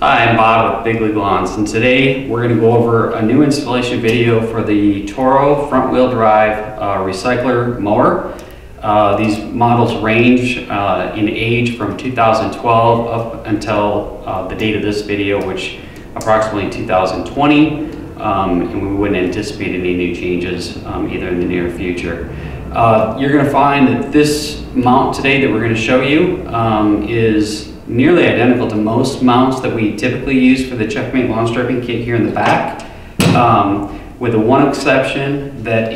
Hi, I'm Bob with Big League Lawns, and today we're going to go over a new installation video for the Toro front-wheel drive Recycler mower. These models range in age from 2012 up until the date of this video, which approximately 2020, and we wouldn't anticipate any new changes either in the near future. You're going to find that this mount today that we're going to show you is nearly identical to most mounts that we typically use for the Checkmate Lawn Striping Kit here in the back, with the one exception that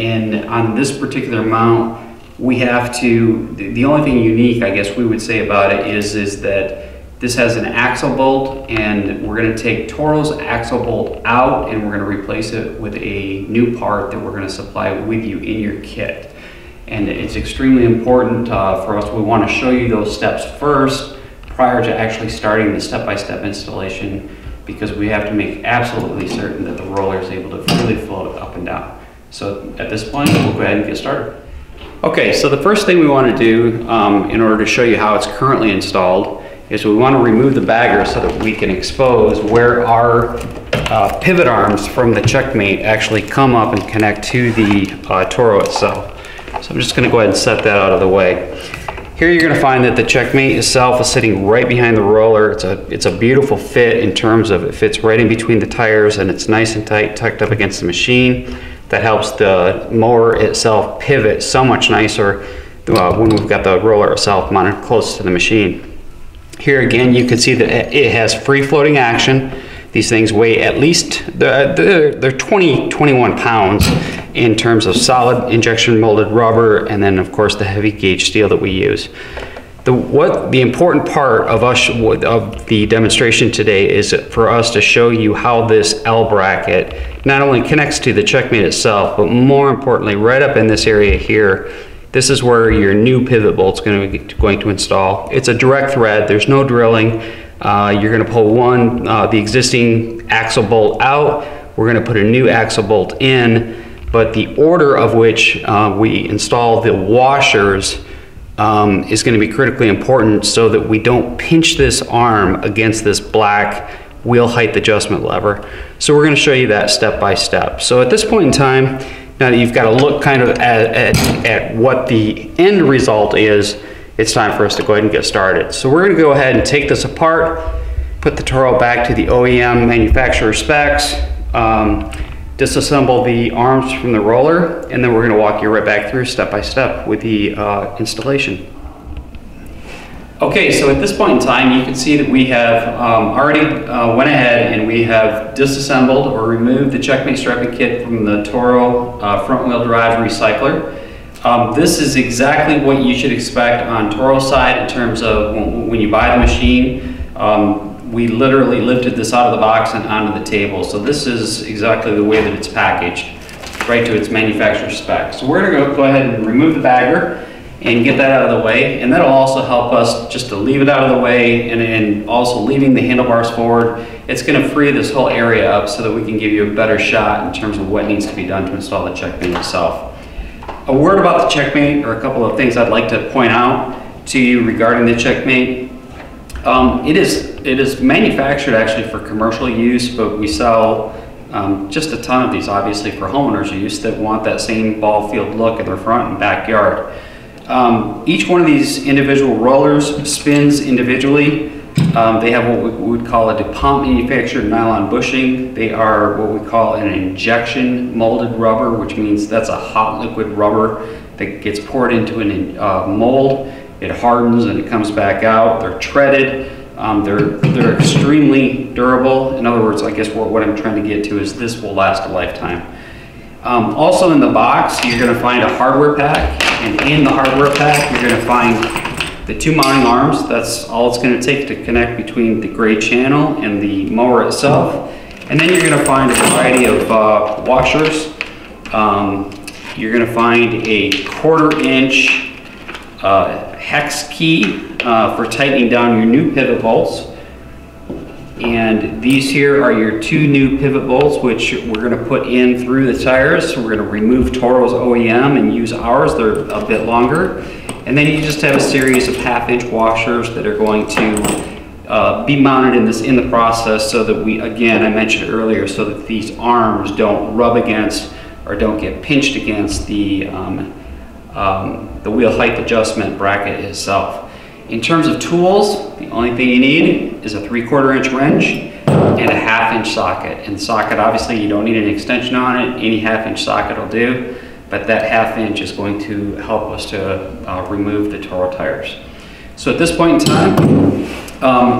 on this particular mount, we have to, the only thing unique, I guess we would say about it is that this has an axle bolt, and we're going to take Toro's axle bolt out and we're going to replace it with a new part that we're going to supply with you in your kit. And it's extremely important for us. We want to show you those steps first prior to actually starting the step-by-step installation, because we have to make absolutely certain that the roller is able to really float up and down. So at this point, we'll go ahead and get started. Okay, so the first thing we want to do in order to show you how it's currently installed is we want to remove the bagger so that we can expose where our pivot arms from the Checkmate actually come up and connect to the Toro itself. So I'm just going to go ahead and set that out of the way. Here you're going to find that the Checkmate itself is sitting right behind the roller. It's a beautiful fit in terms of it fits right in between the tires, and it's nice and tight, tucked up against the machine. That helps the mower itself pivot so much nicer when we've got the roller itself mounted close to the machine. Here again you can see that it has free floating action. These things weigh at least, they're 21 pounds in terms of solid injection molded rubber, and then of course the heavy gauge steel that we use. The important part of the demonstration today is for us to show you how this L bracket not only connects to the Checkmate itself, but more importantly, right up in this area here, this is where your new pivot bolt's going to install. It's a direct thread, there's no drilling. You're going to pull the existing axle bolt out. We're going to put a new axle bolt in, but the order of which we install the washers is going to be critically important so that we don't pinch this arm against this black wheel height adjustment lever. So we're going to show you that step by step. So at this point in time, now that you've got to look kind of at what the end result is, it's time for us to go ahead and get started. So we're going to go ahead and take this apart, put the Toro back to the OEM manufacturer specs, disassemble the arms from the roller, and then we're going to walk you right back through step by step with the installation. Okay, so at this point in time, you can see that we have already went ahead and we have disassembled or removed the Checkmate Striping Kit from the Toro front-wheel drive Recycler. This is exactly what you should expect on Toro's side in terms of when you buy the machine. We literally lifted this out of the box and onto the table. So this is exactly the way that it's packaged, right to its manufacturer spec. So we're gonna go ahead and remove the bagger and get that out of the way. And that'll also help us just to leave it out of the way, and also leaving the handlebars forward. It's gonna free this whole area up so that we can give you a better shot in terms of what needs to be done to install the Checkmate itself. A word about the Checkmate, or a couple of things I'd like to point out to you regarding the Checkmate. It is manufactured actually for commercial use, but we sell just a ton of these, obviously, for homeowners use that want that same ball field look in their front and backyard. Each one of these individual rollers spins individually. They have what we would call a DuPont manufactured nylon bushing. They are what we call an injection molded rubber, which means that's a hot liquid rubber that gets poured into a mold. It hardens and it comes back out. They're treaded. They're extremely durable. In other words, I guess what I'm trying to get to is this will last a lifetime. Also in the box, you're going to find a hardware pack, and in the hardware pack, you're going to find the two mounting arms. That's all it's going to take to connect between the gray channel and the mower itself. And then you're going to find a variety of washers. You're going to find a 1/4 inch hex key for tightening down your new pivot bolts. And these here are your two new pivot bolts, which we're going to put in through the tires. So we're going to remove Toro's OEM and use ours. They're a bit longer. And then you just have a series of 1/2 inch washers that are going to be mounted in this in the process so that we, again, I mentioned earlier, so that these arms don't rub against or don't get pinched against the wheel height adjustment bracket itself. In terms of tools, the only thing you need is a 3/4 inch wrench and a 1/2 inch socket. And socket, obviously, you don't need an extension on it. Any 1/2 inch socket will do, but that 1/2 inch is going to help us to remove the Toro tires. So at this point in time,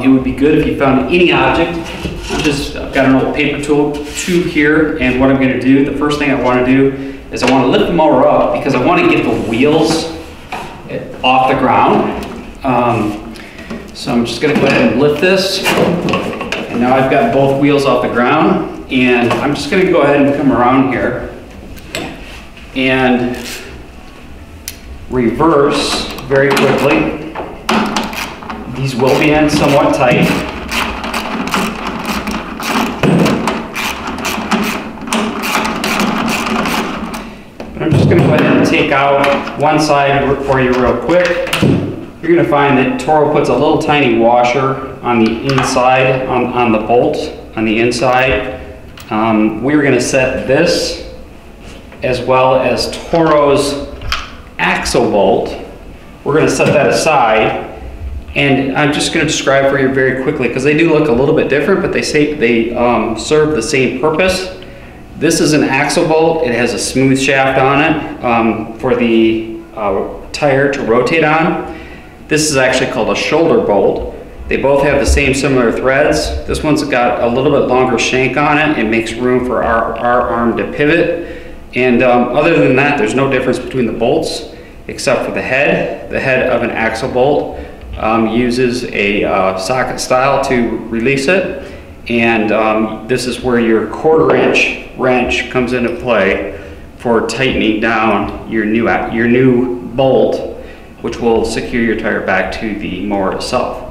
it would be good if you found any object. I've got an old paper tube here, and what I'm going to do, the first thing I want to do is I want to lift the mower up because I want to get the wheels off the ground. So I'm just going to go ahead and lift this. And now I've got both wheels off the ground, and I'm just going to go ahead and come around here and reverse very quickly. These will be in somewhat tight. But I'm just going to go ahead and take out one side for you real quick. You're going to find that Toro puts a little tiny washer on the inside, on the bolt, on the inside. We're going to set this as well as Toro's axle bolt. We're going to set that aside, and I'm just going to describe for you very quickly because they do look a little bit different, but they serve the same purpose. This is an axle bolt. It has a smooth shaft on it for the tire to rotate on. This is actually called a shoulder bolt. They both have the same similar threads. This one's got a little bit longer shank on it. It makes room for our arm to pivot. And other than that, there's no difference between the bolts except for the head. The head of an axle bolt uses a socket style to release it. And this is where your 1/4 inch wrench comes into play for tightening down your new bolt, which will secure your tire back to the mower itself.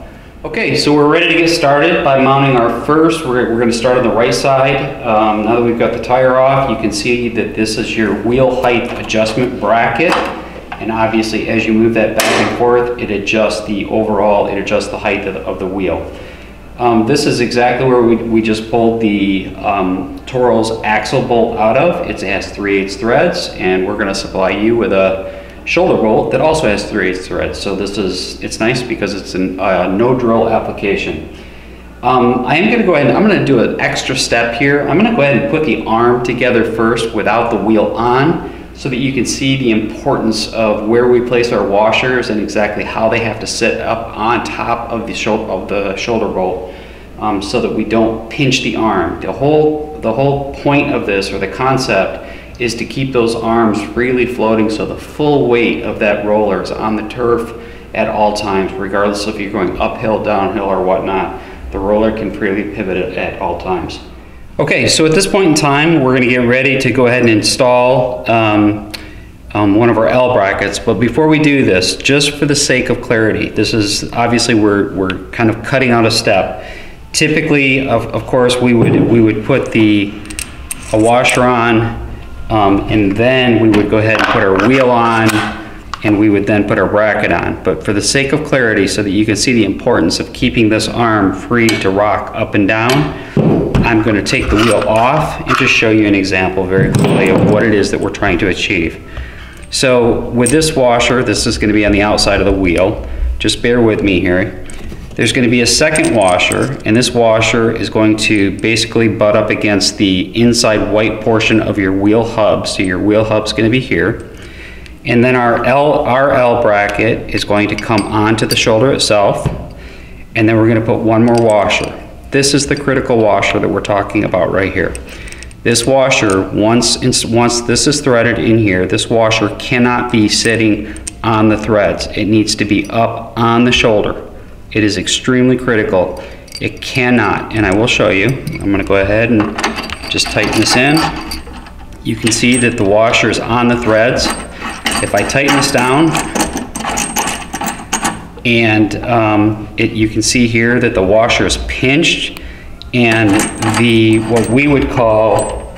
Okay, so we're ready to get started by mounting our first. We're going to start on the right side. Now that we've got the tire off, you can see that this is your wheel height adjustment bracket. And obviously, as you move that back and forth, it adjusts the overall, it adjusts the height of the wheel. This is exactly where we just pulled the Toro's axle bolt out of. It has 3/8 threads, and we're going to supply you with a shoulder bolt that also has 3/8 threads. So this is, it's nice because it's a no drill application. I am going to go ahead and I'm going to do an extra step here. I'm going to go ahead and put the arm together first without the wheel on so that you can see the importance of where we place our washers and exactly how they have to sit up on top of the shoulder bolt so that we don't pinch the arm. The whole point of this, or the concept, is to keep those arms freely floating so the full weight of that roller is on the turf at all times, regardless if you're going uphill, downhill, or whatnot. The roller can freely pivot at all times. Okay, so at this point in time, we're gonna get ready to go ahead and install one of our L brackets. But before we do this, just for the sake of clarity, this is obviously we're kind of cutting out a step. Typically, of course, we would put a washer on, and then we would go ahead and put our wheel on, and we would then put our bracket on. But for the sake of clarity, so that you can see the importance of keeping this arm free to rock up and down, I'm going to take the wheel off and just show you an example very quickly of what it is that we're trying to achieve. So with this washer, this is going to be on the outside of the wheel. Just bear with me here. There's going to be a second washer, and this washer is going to basically butt up against the inside white portion of your wheel hub. So your wheel hub's going to be here. And then our L bracket is going to come onto the shoulder itself. And then we're going to put one more washer. This is the critical washer that we're talking about right here. This washer, once this is threaded in here, this washer cannot be sitting on the threads. It needs to be up on the shoulder. It is extremely critical. It cannot, and I will show you. I'm going to go ahead and just tighten this in. You can see that the washer is on the threads. If I tighten this down, and you can see here that the washer is pinched, and what we would call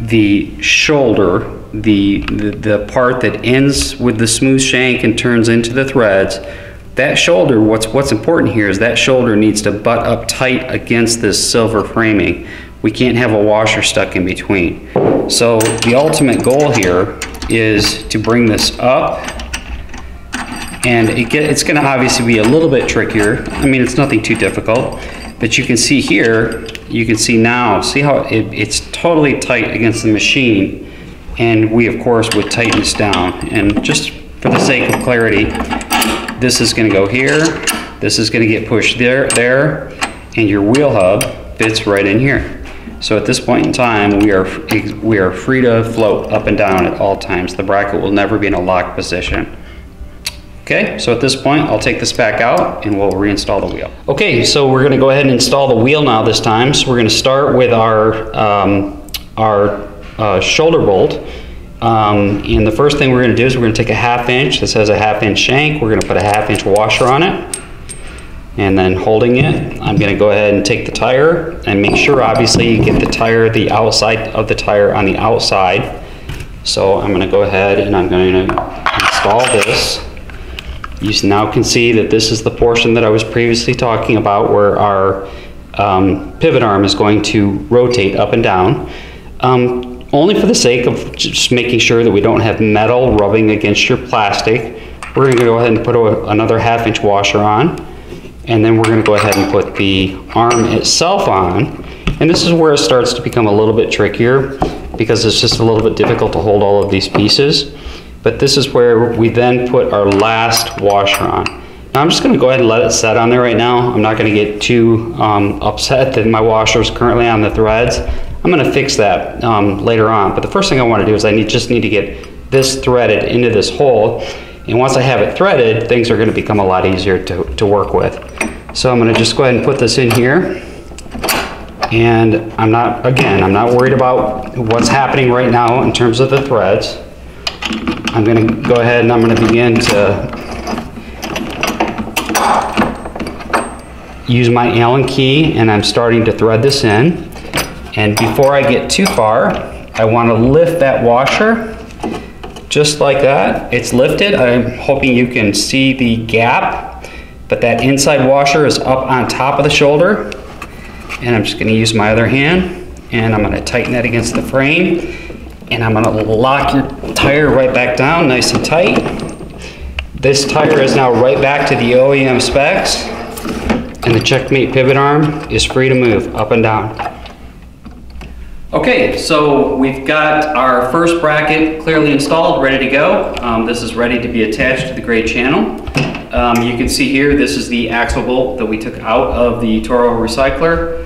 the shoulder, the part that ends with the smooth shank and turns into the threads, That shoulder, what's important here is that shoulder needs to butt up tight against this silver framing. We can't have a washer stuck in between. So the ultimate goal here is to bring this up, and it's going to obviously be a little bit trickier. I mean, it's nothing too difficult, but you can see here, you can see now, see how it's totally tight against the machine, and we of course would tighten this down. And just for the sake of clarity, this is going to go here, this is going to get pushed there, and your wheel hub fits right in here. So at this point in time, we are free to float up and down at all times. The bracket will never be in a locked position. Okay, so at this point, I'll take this back out and we'll reinstall the wheel. Okay, so we're gonna go ahead and install the wheel now this time. So we're gonna start with our shoulder bolt. And the first thing we're gonna do is we're gonna take a half-inch. This has a half-inch shank. We're gonna put a half-inch washer on it. And then holding it, I'm gonna go ahead and take the tire and make sure obviously you get the tire, the outside of the tire on the outside. So I'm gonna go ahead and I'm gonna install this. You now can see that this is the portion that I was previously talking about where our pivot arm is going to rotate up and down. Only for the sake of just making sure that we don't have metal rubbing against your plastic, we're gonna go ahead and put another half-inch washer on. And then we're going to go ahead and put the arm itself on, and this is where it starts to become a little bit trickier because it's just a little bit difficult to hold all of these pieces. But this is where we then put our last washer on. Now I'm just going to go ahead and let it set on there right now. I'm not going to get too upset that my washer is currently on the threads. I'm going to fix that later on, but the first thing I want to do is I just need to get this threaded into this hole. And once I have it threaded, things are going to become a lot easier to work with. So I'm going to just go ahead and put this in here. And I'm not worried about what's happening right now in terms of the threads. I'm going to go ahead and I'm going to begin to use my Allen key, and I'm starting to thread this in. And before I get too far, I want to lift that washer. Just like that, it's lifted. I'm hoping you can see the gap, but that inside washer is up on top of the shoulder. And I'm just gonna use my other hand, and I'm gonna tighten that against the frame. And I'm gonna lock your tire right back down, nice and tight. This tire is now right back to the OEM specs, and the Checkmate pivot arm is free to move up and down. Okay, so we've got our first bracket clearly installed, ready to go. This is ready to be attached to the gray channel. You can see here, this is the axle bolt that we took out of the Toro Recycler.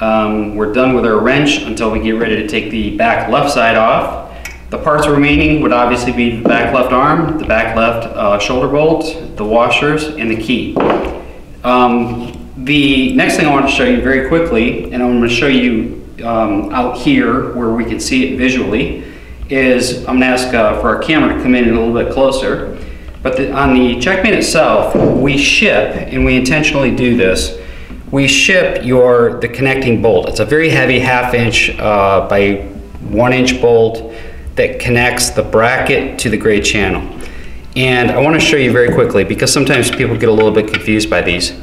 We're done with our wrench until we get ready to take the back left side off. The parts remaining would obviously be the back left arm, the back left shoulder bolt, the washers, and the key. The next thing I want to show you very quickly, and I'm going to show you out here where we can see it visually, is I'm going to ask for our camera to come in a little bit closer. But on the Checkmate itself, we ship, and we intentionally do this, we ship the connecting bolt. It's a very heavy half-inch by 1-inch bolt that connects the bracket to the gray channel. And I want to show you very quickly because sometimes people get a little bit confused by these.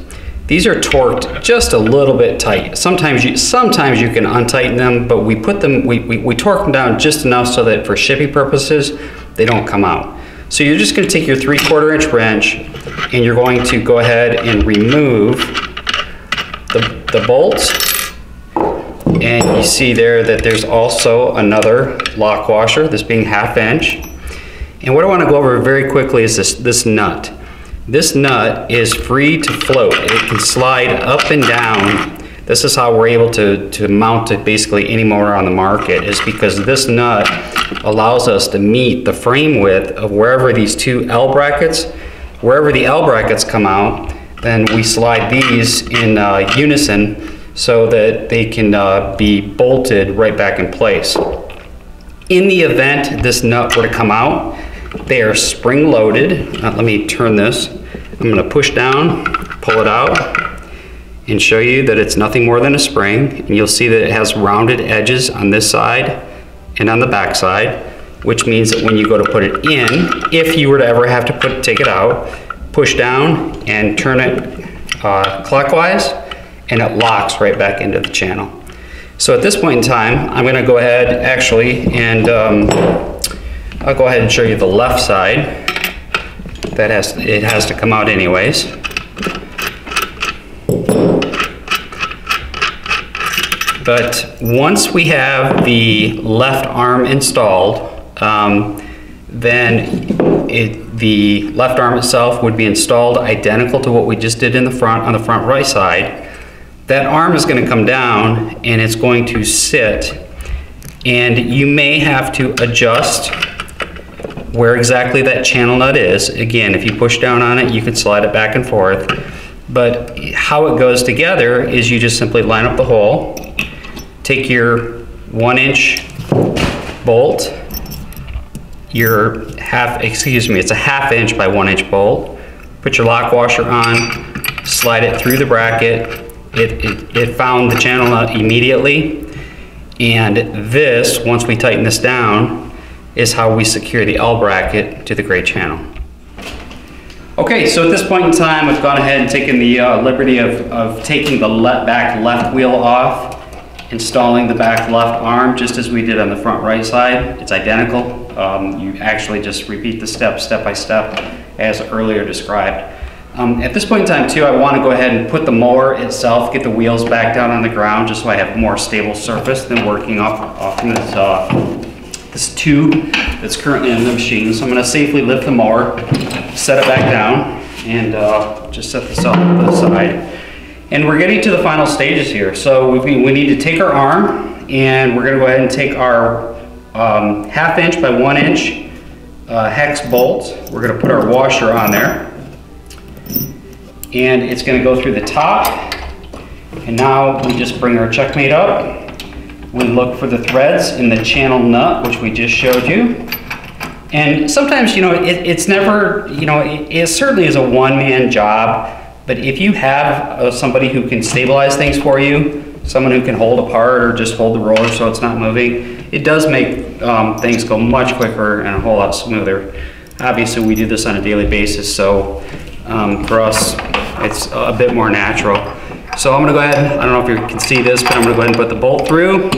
These are torqued just a little bit tight. Sometimes you can untighten them, but we put them, we torque them down just enough so that for shipping purposes, they don't come out. So you're just gonna take your 3/4-inch wrench, and you're going to go ahead and remove the bolts. And you see there that there's also another lock washer, this being 1/2 inch. And what I wanna go over very quickly is this nut. This nut is free to float. It can slide up and down. This is how we're able to mount it basically any motor on the market, is because this nut allows us to meet the frame width of wherever these two L brackets, wherever the L brackets come out, then we slide these in unison so that they can be bolted right back in place. In the event this nut were to come out, they are spring loaded. Let me turn this. I'm going to push down, pull it out, and show you that it's nothing more than a spring. And you'll see that it has rounded edges on this side and on the back side, which means that when you go to put it in, if you were to ever have to take it out, push down and turn it clockwise, and it locks right back into the channel. So at this point in time, I'm going to go ahead actually and I'll go ahead and show you the left side. That has to come out anyways. But once we have the left arm installed, the left arm itself would be installed identical to what we just did in the front on the front right side. That arm is going to come down and it's going to sit, and you may have to adjust where exactly that channel nut is. Again, if you push down on it, you can slide it back and forth, but how it goes together is you just simply line up the hole, take your 1-inch bolt, your it's a 1/2 inch by 1 inch bolt, put your lock washer on, slide it through the bracket. It found the channel nut immediately, and this, once we tighten this down, is how we secure the L bracket to the gray channel. Okay, so at this point in time, I've gone ahead and taken the liberty of taking the back left wheel off, installing the back left arm just as we did on the front right side. It's identical. You actually just repeat the steps step by step as earlier described. At this point in time too, I want to go ahead and put the mower itself, get the wheels back down on the ground just so I have a more stable surface than working off in this tube that's currently in the machine. So I'm going to safely lift the mower, set it back down, and just set this off to the side. And we're getting to the final stages here. So we need to take our arm, and we're going to go ahead and take our 1/2 inch by 1 inch hex bolt. We're going to put our washer on there, and it's going to go through the top. And now we just bring our checkmate up. We look for the threads in the channel nut, which we just showed you. And sometimes, you know, it's never, you know, it certainly is a one-man job. But if you have somebody who can stabilize things for you, someone who can hold apart or just hold the roller so it's not moving, it does make things go much quicker and a whole lot smoother. Obviously, we do this on a daily basis, so for us, it's a bit more natural. So I'm going to go ahead, I don't know if you can see this, but I'm going to go ahead and put the bolt through.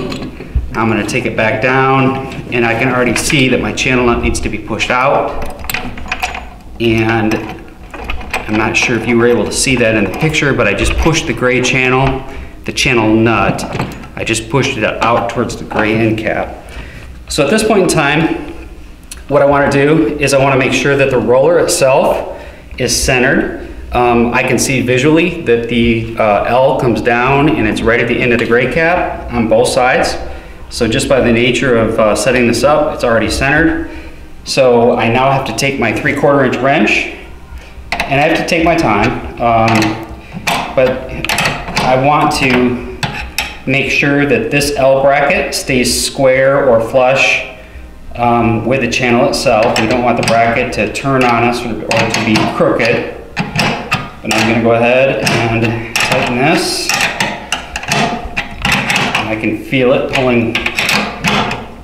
I'm going to take it back down, and I can already see that my channel nut needs to be pushed out. And I'm not sure if you were able to see that in the picture, but I just pushed the gray channel, the channel nut, I just pushed it out towards the gray end cap. So at this point in time, what I want to do is I want to make sure that the roller itself is centered. I can see visually that the L comes down and it's right at the end of the gray cap on both sides. So just by the nature of setting this up, it's already centered. So I now have to take my 3/4 inch wrench, and I have to take my time, but I want to make sure that this L bracket stays square or flush with the channel itself. We don't want the bracket to turn on us or to be crooked. But I'm going to go ahead and tighten this. And I can feel it pulling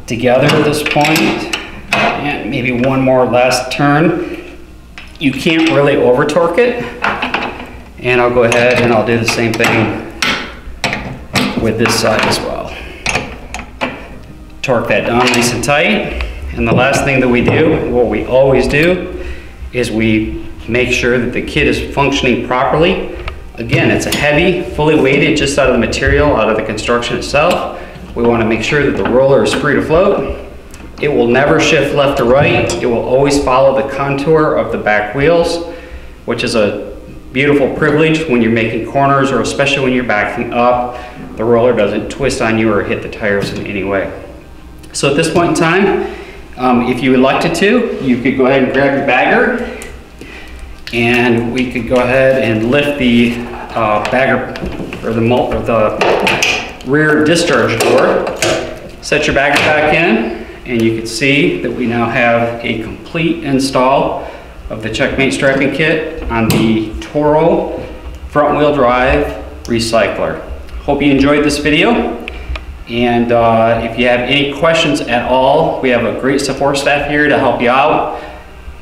together at this point. And maybe one more last turn. You can't really over torque it. And I'll go ahead and I'll do the same thing with this side as well. Torque that down nice and tight. And the last thing that we do, what we always do, is we make sure that the kit is functioning properly. Again, it's a heavy, fully weighted just out of the material, out of the construction itself. We want to make sure that the roller is free to float. It will never shift left or right. It will always follow the contour of the back wheels, which is a beautiful privilege when you're making corners, or especially when you're backing up. The roller doesn't twist on you or hit the tires in any way. So at this point in time, if you elected to, you could go ahead and grab your bagger, and we could go ahead and lift the bagger or the rear discharge door. Set your bagger back in, and you can see that we now have a complete install of the Checkmate Striping Kit on the Toro front-wheel drive Recycler. Hope you enjoyed this video. And if you have any questions at all, we have a great support staff here to help you out.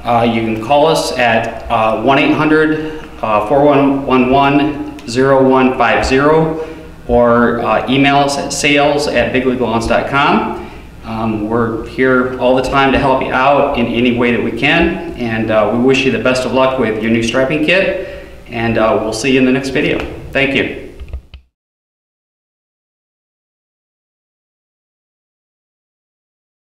You can call us at 1-800-411-0150 or email us at sales@bigleaguelawns.com. We're here all the time to help you out in any way that we can, and we wish you the best of luck with your new striping kit, and we'll see you in the next video. Thank you.